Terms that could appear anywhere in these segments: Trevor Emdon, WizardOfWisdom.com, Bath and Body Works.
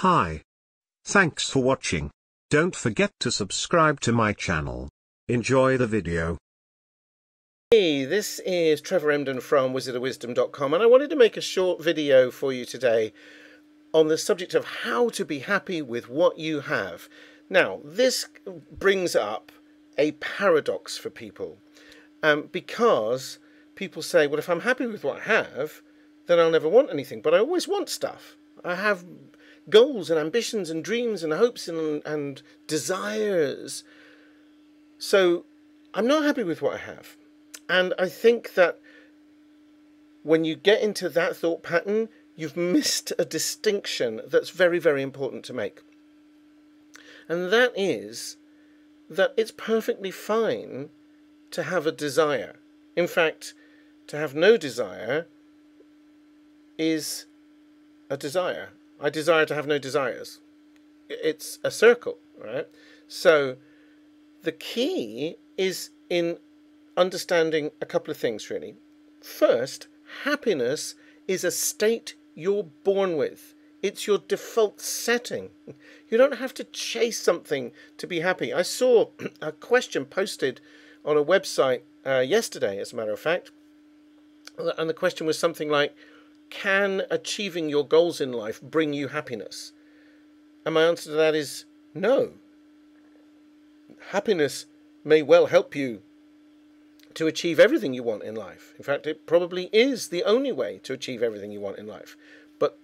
Hi. Thanks for watching. Don't forget to subscribe to my channel. Enjoy the video. Hey, this is Trevor Emdon from WizardOfWisdom.com, and I wanted to make a short video for you today on the subject of how to be happy with what you have. Now, this brings up a paradox for people, because people say, well, if I'm happy with what I have, then I'll never want anything. But I always want stuff. I have goals and ambitions and dreams and hopes and desires. So I'm not happy with what I have. And I think that when you get into that thought pattern, you've missed a distinction that's very, very important to make. And that is that it's perfectly fine to have a desire. In fact, to have no desire is a desire. I desire to have no desires. It's a circle, right? So the key is in understanding a couple of things, really. First, happiness is a state you're born with. It's your default setting. You don't have to chase something to be happy. I saw a question posted on a website yesterday, as a matter of fact, and the question was something like, can achieving your goals in life bring you happiness? And my answer to that is no. Happiness may well help you to achieve everything you want in life. In fact, it probably is the only way to achieve everything you want in life. But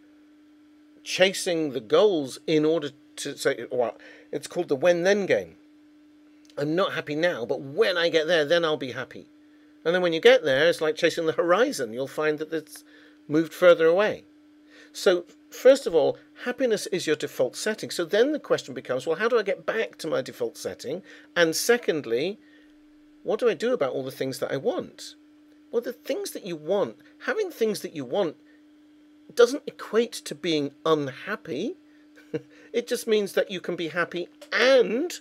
chasing the goals in order to say, well, it's called the when-then game. I'm not happy now, but when I get there, then I'll be happy. And then when you get there, it's like chasing the horizon. You'll find that it's moved further away. So, first of all, happiness is your default setting. So then the question becomes, well, how do I get back to my default setting? And secondly, what do I do about all the things that I want? Well, the things that you want, having things that you want doesn't equate to being unhappy. It just means that you can be happy and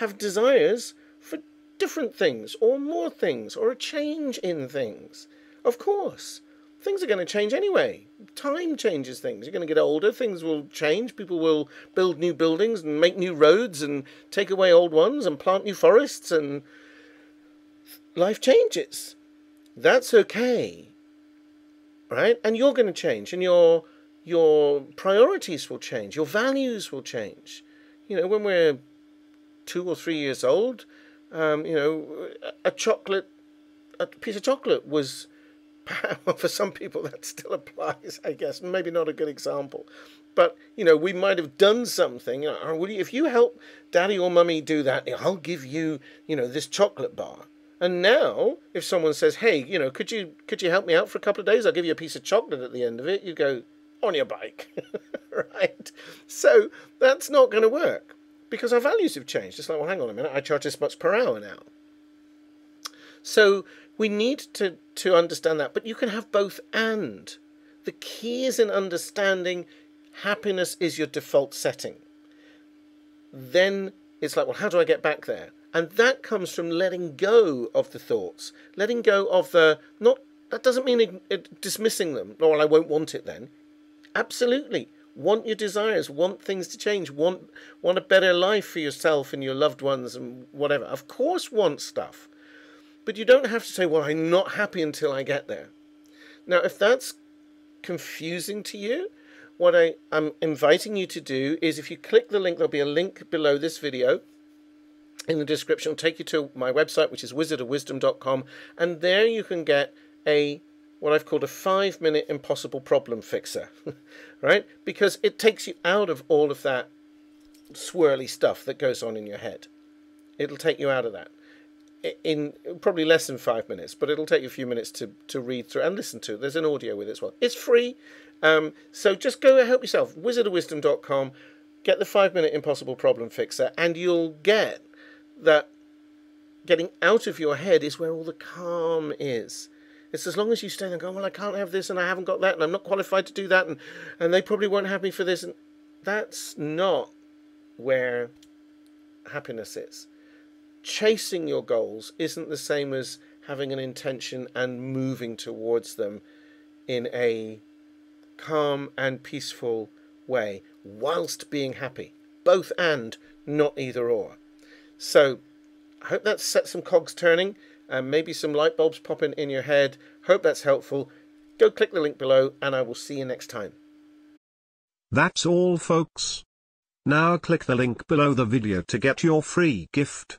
have desires for different things or more things or a change in things. Of course, things are going to change anyway. Time changes things. You're going to get older. Things will change. People will build new buildings and make new roads and take away old ones and plant new forests, and life changes. That's okay, right? And you're going to change, and your priorities will change. Your values will change. You know, when we're 2 or 3 years old, you know, a piece of chocolate was, for some people that still applies, I guess, maybe not a good example, but, you know, we might have done something, you know, if you help daddy or mummy do that, I'll give you, you know, this chocolate bar. And now, if someone says, hey, you know, could you help me out for a couple of days? I'll give you a piece of chocolate at the end of it. You go, on your bike, right? So that's not going to work, because our values have changed. It's like, well, hang on a minute, I charge this much per hour now. So we need to understand that. But you can have both and. The key is in understanding happiness is your default setting. Then it's like, well, how do I get back there? And that comes from letting go of the thoughts. Letting go of the, not, that doesn't mean dismissing them. Oh, well, I won't want it then. Absolutely. Want your desires, want things to change, want a better life for yourself and your loved ones and whatever. Of course want stuff. But you don't have to say, well, I'm not happy until I get there. Now, if that's confusing to you, what I am inviting you to do is, if you click the link, there'll be a link below this video in the description. It'll take you to my website, which is wizardofwisdom.com, and there you can get a, what I've called a 5-minute impossible problem fixer, right? Because it takes you out of all of that swirly stuff that goes on in your head. It'll take you out of that in probably less than 5 minutes, but it'll take you a few minutes to read through and listen to. There's an audio with it as well. It's free, so just go and help yourself. Wizardofwisdom.com, get the 5-minute impossible problem fixer, and you'll get that getting out of your head is where all the calm is. It's as long as you stay there and go, well, I can't have this, and I haven't got that, and I'm not qualified to do that, and they probably won't have me for this. And that's not where happiness is. Chasing your goals isn't the same as having an intention and moving towards them in a calm and peaceful way whilst being happy. Both and, not either or. So, I hope that set some cogs turning and maybe some light bulbs popping in your head. Hope that's helpful. Go click the link below and I will see you next time. That's all, folks. Now click the link below the video to get your free gift.